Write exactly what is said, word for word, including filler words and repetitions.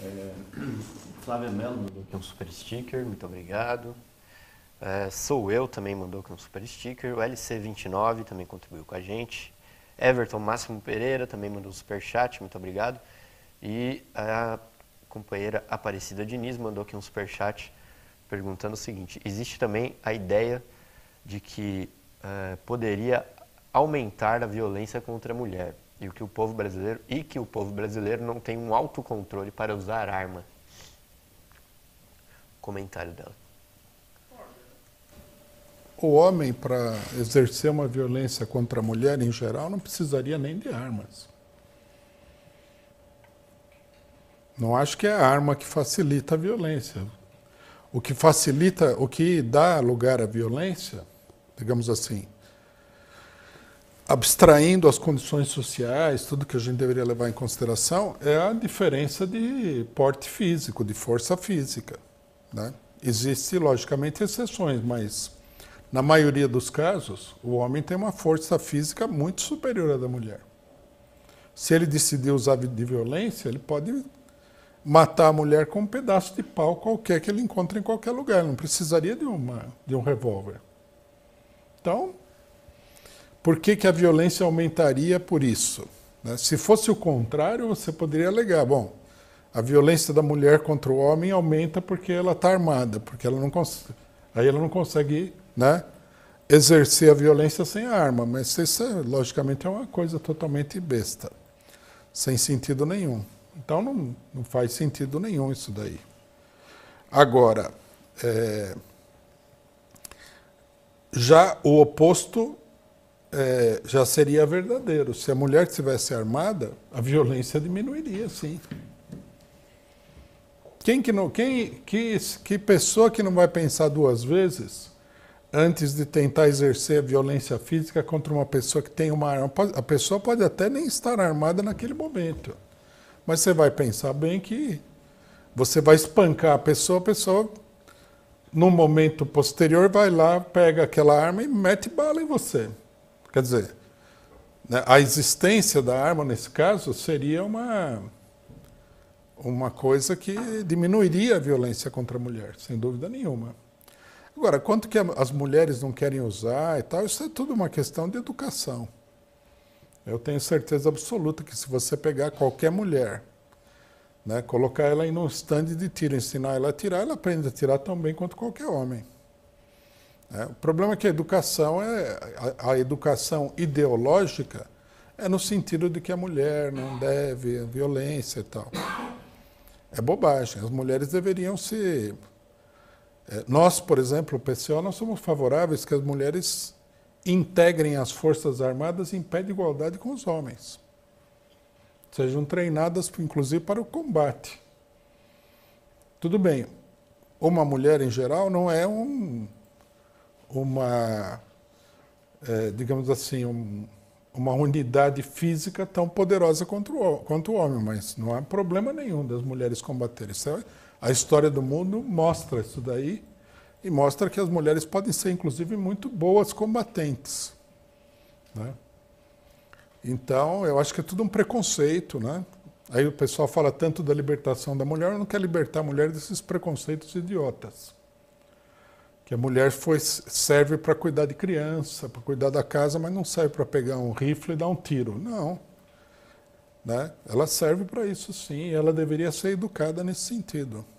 É, Flávia Mello mandou aqui um super sticker, muito obrigado. É, Sou Eu também mandou aqui um super sticker. O L C vinte e nove também contribuiu com a gente. Everton Máximo Pereira também mandou um super chat, muito obrigado. E a companheira Aparecida Diniz mandou aqui um super chat perguntando o seguinte: existe também a ideia de que é, poderia aumentar a violência contra a mulher e que o povo brasileiro e que o povo brasileiro não tem um autocontrole para usar arma. Comentário dela. O homem, para exercer uma violência contra a mulher em geral, não precisaria nem de armas. Não acho que é a arma que facilita a violência. O que facilita, o que dá lugar à violência, digamos assim, abstraindo as condições sociais, tudo que a gente deveria levar em consideração, é a diferença de porte físico, de força física, né? Existem, logicamente, exceções, mas na maioria dos casos, o homem tem uma força física muito superior à da mulher. Se ele decidir usar de violência, ele pode matar a mulher com um pedaço de pau qualquer que ele encontre em qualquer lugar. Ele não precisaria de, uma, de um revólver. Então, por que, que a violência aumentaria por isso? Né? Se fosse o contrário, você poderia alegar, bom, a violência da mulher contra o homem aumenta porque ela está armada, porque ela não consegue, aí ela não consegue... né, exercer a violência sem arma, mas isso, logicamente, é uma coisa totalmente besta, sem sentido nenhum. Então, não, não faz sentido nenhum isso daí. Agora, é, já o oposto é, já seria verdadeiro. Se a mulher estivesse armada, a violência diminuiria, sim. Quem que não, quem, que, que pessoa que não vai pensar duas vezes antes de tentar exercer a violência física contra uma pessoa que tem uma arma? A pessoa pode até nem estar armada naquele momento, mas você vai pensar bem que você vai espancar a pessoa, a pessoa, num momento posterior, vai lá, pega aquela arma e mete bala em você. Quer dizer, a existência da arma, nesse caso, seria uma, uma coisa que diminuiria a violência contra a mulher, sem dúvida nenhuma. Agora, quanto que as mulheres não querem usar e tal, isso é tudo uma questão de educação. Eu tenho certeza absoluta que se você pegar qualquer mulher, né, colocar ela em um stand de tiro, ensinar ela a tirar, ela aprende a tirar tão bem quanto qualquer homem. É, o problema é que a educação, é, a, a educação ideológica é no sentido de que a mulher não deve, a violência e tal. É bobagem, as mulheres deveriam se... Nós, por exemplo, o P C O, nós somos favoráveis que as mulheres integrem as Forças Armadas em pé de igualdade com os homens. Sejam treinadas, inclusive, para o combate. Tudo bem, uma mulher, em geral, não é um, uma, é, digamos assim, um, uma unidade física tão poderosa quanto o, quanto o homem, mas não há problema nenhum das mulheres combaterem, sabe? A história do mundo mostra isso daí e mostra que as mulheres podem ser, inclusive, muito boas combatentes, né? Então, eu acho que é tudo um preconceito, né? Aí o pessoal fala tanto da libertação da mulher, não quer libertar a mulher desses preconceitos idiotas. Que a mulher foi, serve para cuidar de criança, para cuidar da casa, mas não serve para pegar um rifle e dar um tiro. Não. Né? Ela serve para isso, sim, e ela deveria ser educada nesse sentido.